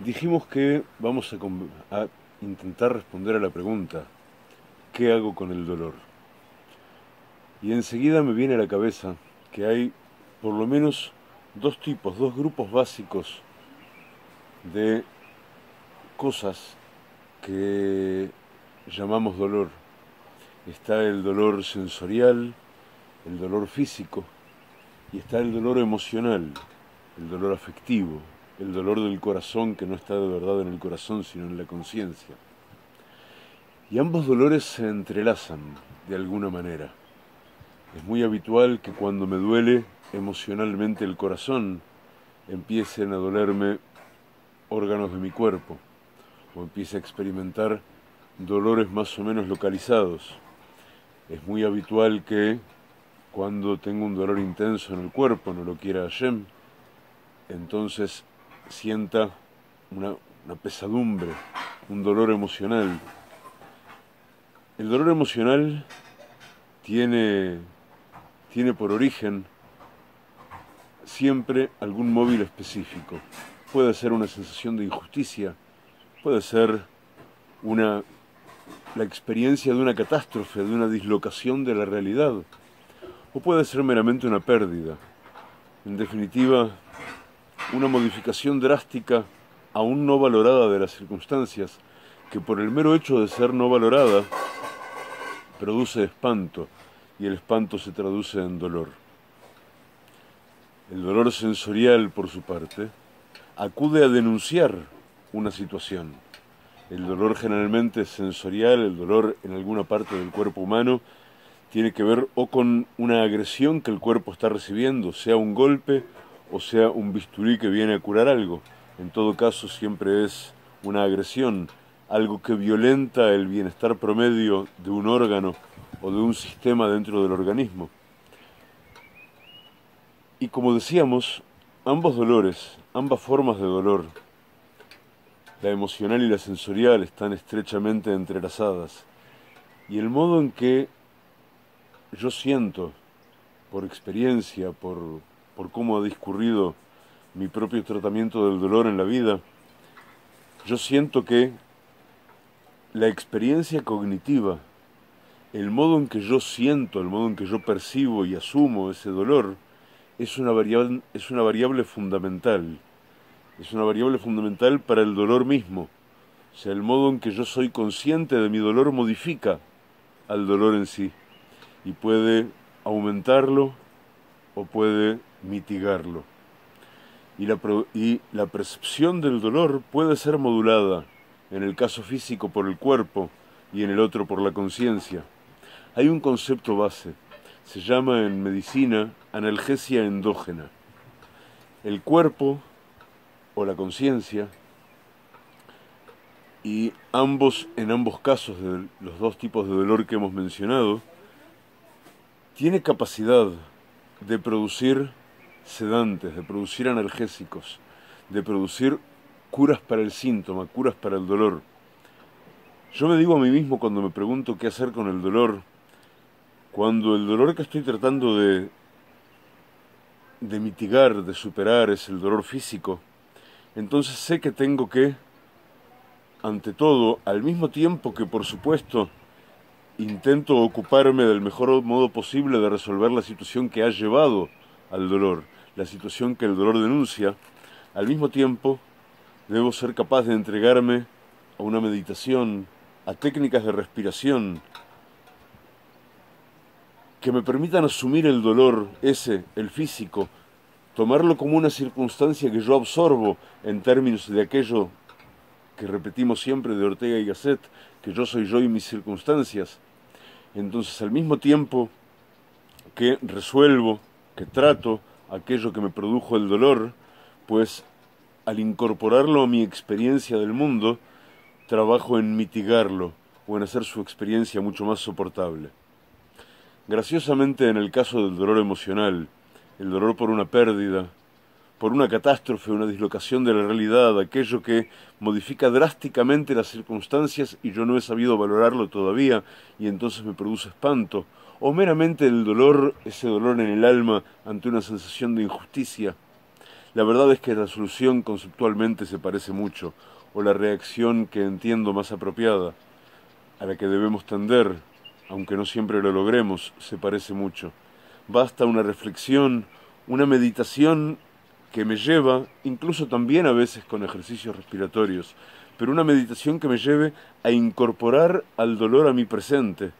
Dijimos que vamos a intentar responder a la pregunta, ¿qué hago con el dolor? Y enseguida me viene a la cabeza que hay por lo menos dos tipos, dos grupos básicos de cosas que llamamos dolor. Está el dolor sensorial, el dolor físico, y está el dolor emocional, el dolor afectivo, el dolor del corazón que no está de verdad en el corazón sino en la conciencia. Y ambos dolores se entrelazan de alguna manera. Es muy habitual que cuando me duele emocionalmente el corazón empiecen a dolerme órganos de mi cuerpo o empiece a experimentar dolores más o menos localizados. Es muy habitual que cuando tengo un dolor intenso en el cuerpo, no lo quiera Hashem, entonces sienta una pesadumbre, un dolor emocional. El dolor emocional tiene por origen siempre algún móvil específico. Puede ser una sensación de injusticia, puede ser la experiencia de una catástrofe, de una dislocación de la realidad, o puede ser meramente una pérdida. En definitiva, una modificación drástica, aún no valorada, de las circunstancias, que por el mero hecho de ser no valorada, produce espanto, y el espanto se traduce en dolor. El dolor sensorial, por su parte, acude a denunciar una situación. El dolor generalmente sensorial, el dolor en alguna parte del cuerpo humano, tiene que ver o con una agresión que el cuerpo está recibiendo, sea un golpe, o sea, un bisturí que viene a curar algo. En todo caso, siempre es una agresión, algo que violenta el bienestar promedio de un órgano o de un sistema dentro del organismo. Y como decíamos, ambos dolores, ambas formas de dolor, la emocional y la sensorial, están estrechamente entrelazadas. Y el modo en que yo siento, por experiencia, por cómo ha discurrido mi propio tratamiento del dolor en la vida, yo siento que la experiencia cognitiva, el modo en que yo siento, el modo en que yo percibo y asumo ese dolor, es una variable fundamental. Es una variable fundamental para el dolor mismo. O sea, el modo en que yo soy consciente de mi dolor modifica al dolor en sí y puede aumentarlo o puede mitigarlo. Y la percepción del dolor puede ser modulada, en el caso físico por el cuerpo y en el otro por la conciencia. Hay un concepto base, se llama en medicina analgesia endógena. El cuerpo o la conciencia, y en ambos casos de los dos tipos de dolor que hemos mencionado, tiene capacidad de producir sedantes, de producir analgésicos, de producir curas para el síntoma, curas para el dolor. Yo me digo a mí mismo cuando me pregunto qué hacer con el dolor, cuando el dolor que estoy tratando de mitigar, de superar, es el dolor físico, entonces sé que tengo que, ante todo, al mismo tiempo que, por supuesto, intento ocuparme del mejor modo posible de resolver la situación que ha llevado al dolor, la situación que el dolor denuncia, al mismo tiempo debo ser capaz de entregarme a una meditación, a técnicas de respiración que me permitan asumir el dolor ese, el físico, tomarlo como una circunstancia que yo absorbo, en términos de aquello que repetimos siempre de Ortega y Gasset, que yo soy yo y mis circunstancias. Entonces, al mismo tiempo que resuelvo, que trato aquello que me produjo el dolor, pues al incorporarlo a mi experiencia del mundo, trabajo en mitigarlo o en hacer su experiencia mucho más soportable. Graciosamente, en el caso del dolor emocional, el dolor por una pérdida, por una catástrofe, una dislocación de la realidad, aquello que modifica drásticamente las circunstancias y yo no he sabido valorarlo todavía y entonces me produce espanto, o meramente el dolor, ese dolor en el alma ante una sensación de injusticia, La verdad es que la solución conceptualmente se parece mucho, o la reacción que entiendo más apropiada, a la que debemos tender, aunque no siempre lo logremos, se parece mucho. Basta una reflexión, una meditación que me lleva, incluso también a veces con ejercicios respiratorios, pero una meditación que me lleve a incorporar al dolor a mi presente,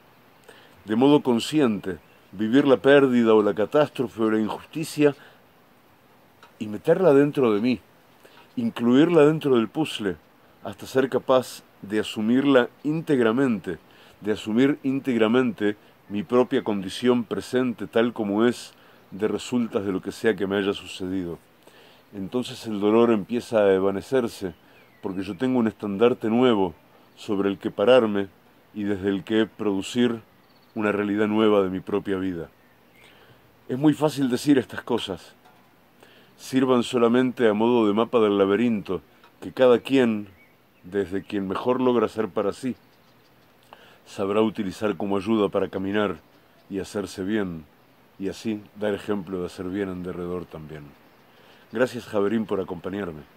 de modo consciente, vivir la pérdida o la catástrofe o la injusticia y meterla dentro de mí, incluirla dentro del puzzle, hasta ser capaz de asumirla íntegramente, de asumir íntegramente mi propia condición presente tal como es, de resultas de lo que sea que me haya sucedido. Entonces el dolor empieza a evanecerse, porque yo tengo un estandarte nuevo sobre el que pararme y desde el que producir una realidad nueva de mi propia vida. Es muy fácil decir estas cosas. Sirvan solamente a modo de mapa del laberinto, que cada quien, desde quien mejor logra ser para sí, sabrá utilizar como ayuda para caminar y hacerse bien, y así dar ejemplo de hacer bien en derredor también. Gracias, Javerín, por acompañarme.